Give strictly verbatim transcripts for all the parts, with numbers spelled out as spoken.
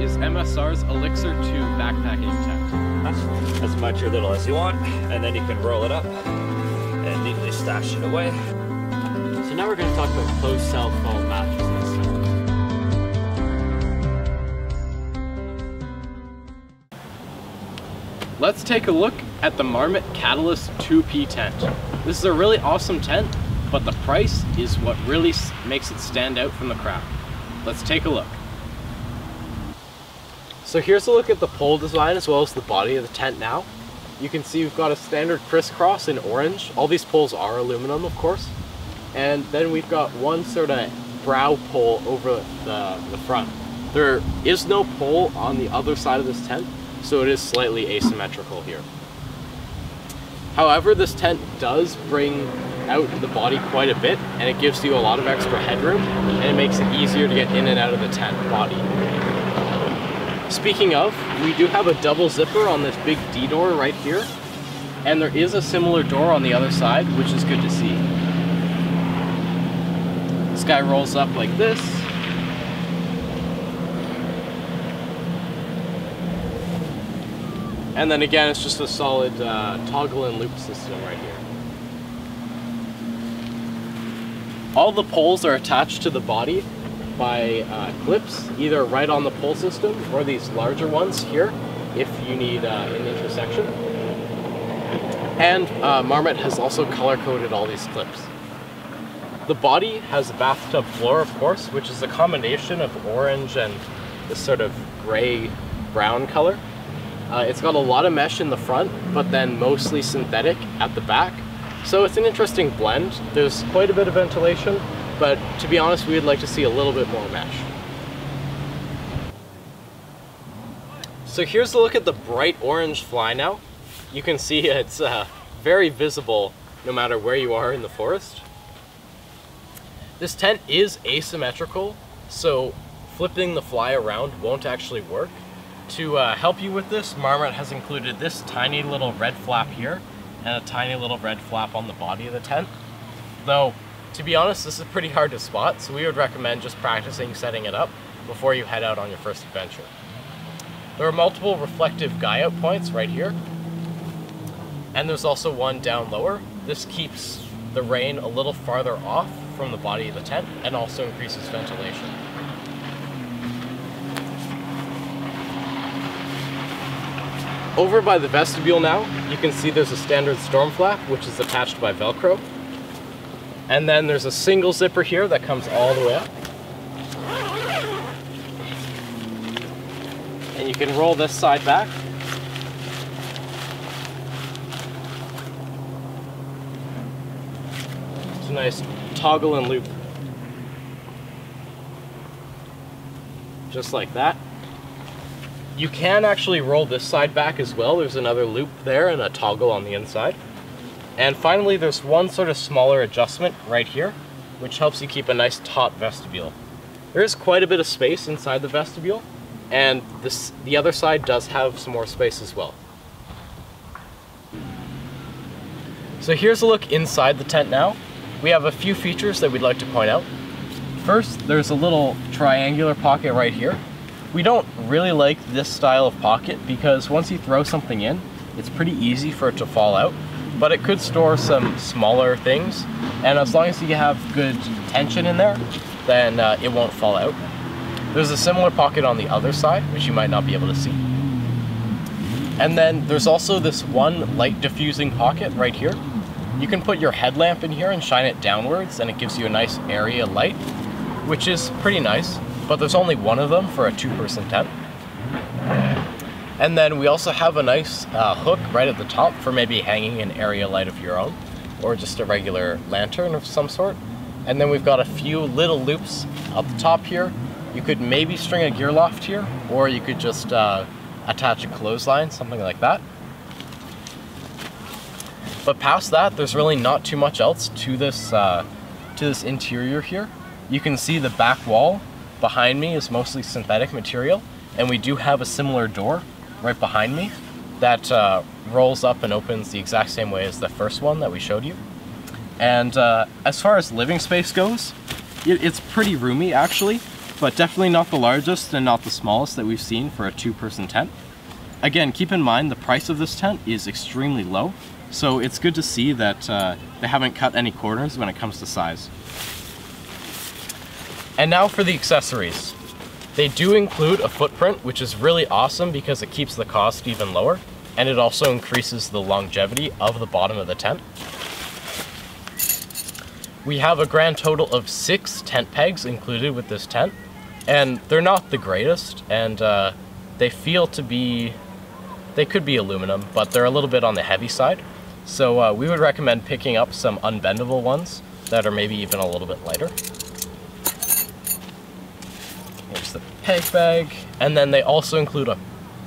is M S R's Elixir two backpacking tent. As much or little as you want, and then you can roll it up and neatly stash it away. So now we're going to talk about closed cell foam mattresses. Let's take a look at the Marmot Catalyst two P tent. This is a really awesome tent, but the price is what really makes it stand out from the crowd. Let's take a look. So here's a look at the pole design as well as the body of the tent now. You can see we've got a standard crisscross in orange. All these poles are aluminum, of course. And then we've got one sort of brow pole over the, the front. There is no pole on the other side of this tent, so it is slightly asymmetrical here. However, this tent does bring out the body quite a bit, and it gives you a lot of extra headroom, and it makes it easier to get in and out of the tent body. Speaking of, we do have a double zipper on this big D door right here, and there is a similar door on the other side, which is good to see. This guy rolls up like this. And then again, it's just a solid uh, toggle and loop system right here. All the poles are attached to the body by uh, clips, either right on the pole system or these larger ones here if you need uh, an intersection. And uh, Marmot has also color-coded all these clips. The body has a bathtub floor, of course, which is a combination of orange and this sort of gray-brown color. Uh, it's got a lot of mesh in the front, but then mostly synthetic at the back. So it's an interesting blend. There's quite a bit of ventilation, but to be honest, we would like to see a little bit more mesh. So here's a look at the bright orange fly now. You can see it's uh, very visible no matter where you are in the forest. This tent is asymmetrical, so flipping the fly around won't actually work. To uh, help you with this, Marmot has included this tiny little red flap here, and a tiny little red flap on the body of the tent. Though, to be honest, this is pretty hard to spot, so we would recommend just practicing setting it up before you head out on your first adventure. There are multiple reflective guy-out points right here, and there's also one down lower. This keeps the rain a little farther off from the body of the tent and also increases ventilation. Over by the vestibule now, you can see there's a standard storm flap, which is attached by Velcro. And then there's a single zipper here that comes all the way up. And you can roll this side back. It's a nice toggle and loop. Just like that. You can actually roll this side back as well. There's another loop there and a toggle on the inside. And finally, there's one sort of smaller adjustment right here, which helps you keep a nice taut vestibule. There is quite a bit of space inside the vestibule, and this, the other side does have some more space as well. So here's a look inside the tent now. We have a few features that we'd like to point out. First, there's a little triangular pocket right here. We don't really like this style of pocket because once you throw something in, it's pretty easy for it to fall out, but it could store some smaller things, and as long as you have good tension in there, then uh, it won't fall out. There's a similar pocket on the other side, which you might not be able to see. And then there's also this one light diffusing pocket right here. You can put your headlamp in here and shine it downwards, and it gives you a nice area light, which is pretty nice. But there's only one of them for a two-person tent. And then we also have a nice uh, hook right at the top for maybe hanging an area light of your own, or just a regular lantern of some sort. And then we've got a few little loops up the top here. You could maybe string a gear loft here, or you could just uh, attach a clothesline, something like that. But past that, there's really not too much else to this, uh, to this interior here. You can see the back wall behind me is mostly synthetic material, and we do have a similar door right behind me that uh, rolls up and opens the exact same way as the first one that we showed you. And uh, as far as living space goes, it, it's pretty roomy actually. but definitely not the largest and not the smallest that we've seen for a two-person tent. Again, keep in mind the price of this tent is extremely low, so it's good to see that uh, they haven't cut any corners when it comes to size. And now for the accessories. They do include a footprint, which is really awesome because it keeps the cost even lower, and it also increases the longevity of the bottom of the tent. We have a grand total of six tent pegs included with this tent, and they're not the greatest, and uh, they feel to be, they could be aluminum, but they're a little bit on the heavy side. So uh, we would recommend picking up some unbendable ones that are maybe even a little bit lighter. Here's the peg bag, and then they also include a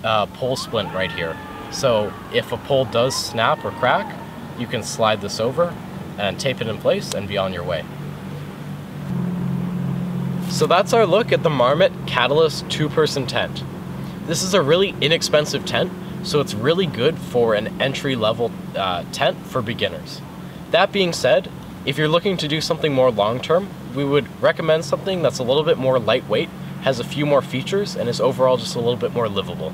uh, pole splint right here. So if a pole does snap or crack, you can slide this over and tape it in place and be on your way. So that's our look at the Marmot Catalyst two-person tent. This is a really inexpensive tent, so it's really good for an entry-level uh, tent for beginners. That being said, if you're looking to do something more long-term, we would recommend something that's a little bit more lightweight, has a few more features, and is overall just a little bit more livable.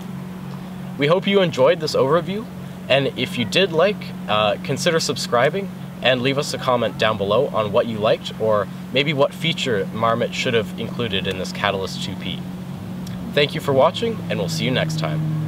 We hope you enjoyed this overview, and if you did like, uh, consider subscribing and leave us a comment down below on what you liked or maybe what feature Marmot should have included in this Catalyst two P. Thank you for watching, and we'll see you next time.